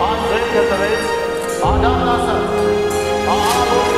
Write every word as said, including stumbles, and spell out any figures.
Hazret Efendimiz Adem Nasır.